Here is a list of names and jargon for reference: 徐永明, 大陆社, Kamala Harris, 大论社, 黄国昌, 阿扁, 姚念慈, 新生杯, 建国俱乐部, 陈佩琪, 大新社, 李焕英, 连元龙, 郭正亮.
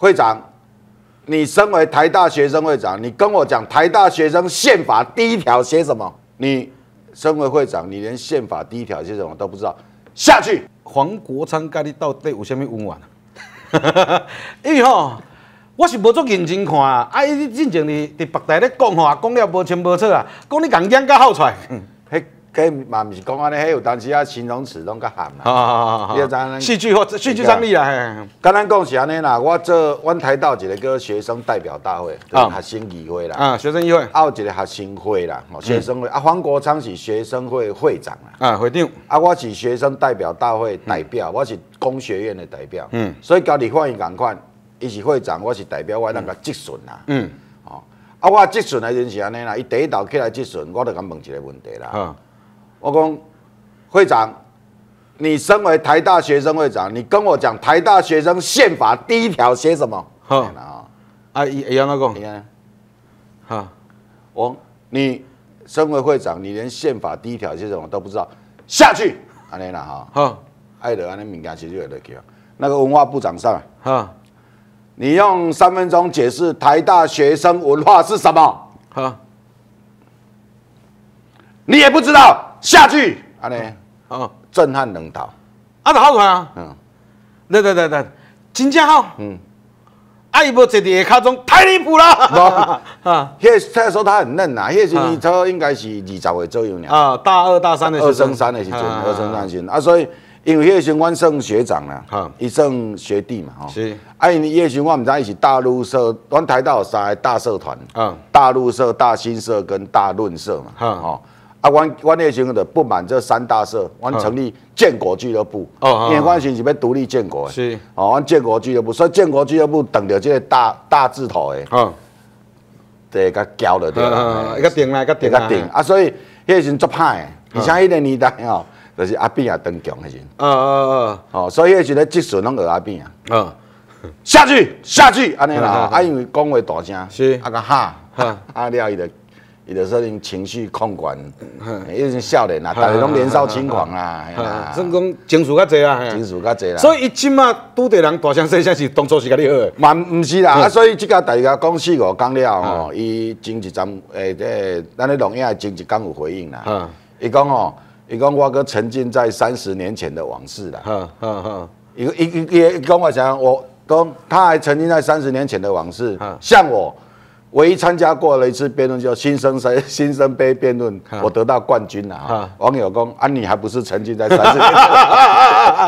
会长，你身为台大学生会长，你跟我讲台大学生宪法第一条写什么？你身为会长，你连宪法第一条写什么都不知道，下去。黄国昌跟你到底有啥物冤枉啊？因为吼，我是无足认真看啊，啊，伊进前伫北台咧讲吼，讲了无清无楚啊，讲你共养甲好出来。迄嘛毋是讲安尼，迄有当时啊形容词拢较含啦。好，你要知影。戏剧张力啦。刚刚讲是安尼啦，我做阮台大一个叫学生代表大会，学生议会啦。啊，学生议会。还有一个学生会啦，学生会啊，黄国昌是学生会会长啦。啊，会长。啊，我是学生代表大会代表，我是工学院的代表。嗯。所以甲李焕英同款，伊是会长，我是代表，我那个质询啦。嗯。哦，啊，我质询的阵是安尼啦，伊第一道起来质询，我就甲问一个问题啦。 我讲，会长，你身为台大学生会长，你跟我讲台大学生宪法第一条写什么？好啊，啊，一样那个。你看，好，我，你身为会长，你连宪法第一条写什么都不知道，下去，安尼啦哈。好，爱得安尼敏感其实就得去啊。那个文化部长上来，好，你用3分钟解释台大学生文化是什么？好，你也不知道。 下去，安尼，哦，震撼两道，啊，就好看啊，嗯，对，真正好，嗯，啊，伊无坐伫下骹中，太离谱啦，啊，那时候他很嫩呐，那时候差不多应该是20岁左右呢，啊，大2、大3的时候，二升三的时阵，啊，所以因为那时候我算学长啦，伊算学弟嘛，吼，是，啊，因为那时候我唔知伊是大陆社，阮台大有3个大社团，嗯，大陆社、大新社跟大论社嘛，吼。 啊，阮那时候就不满这3大社，阮成立建国俱乐部，因为阮是要独立建国的，是哦，阮建国俱乐部，所以建国俱乐部等着这个大字头的，嗯，对，甲交了对啦，一个定啦，一个定，啊，所以迄时阵足歹的，而且迄个年代哦，就是阿扁也登强迄时，哦，所以迄时咧质询拢学阿扁啊，嗯，下去，安尼啦，啊，因为讲话大声，是啊个哈，啊了伊就。 有的时候情绪控管，有阵少年啦，大家拢年少轻狂啦，算讲情绪较侪啦，所以伊即马拄着人大声细声是当初是甲你好诶，嘛毋是啦，啊，所以即个大家讲4、5天了吼，伊前一站诶，即咱咧龙岩前一天有回应啦，伊讲吼，伊讲我搁沉浸在30年前的往事啦，伊讲我啥，我讲他还沉浸在30年前的往事，像我。 唯一参加过了一次辩论，叫新生杯辩论，我得到冠军了啊！网友说：“啊，你还不是沉浸在30年？”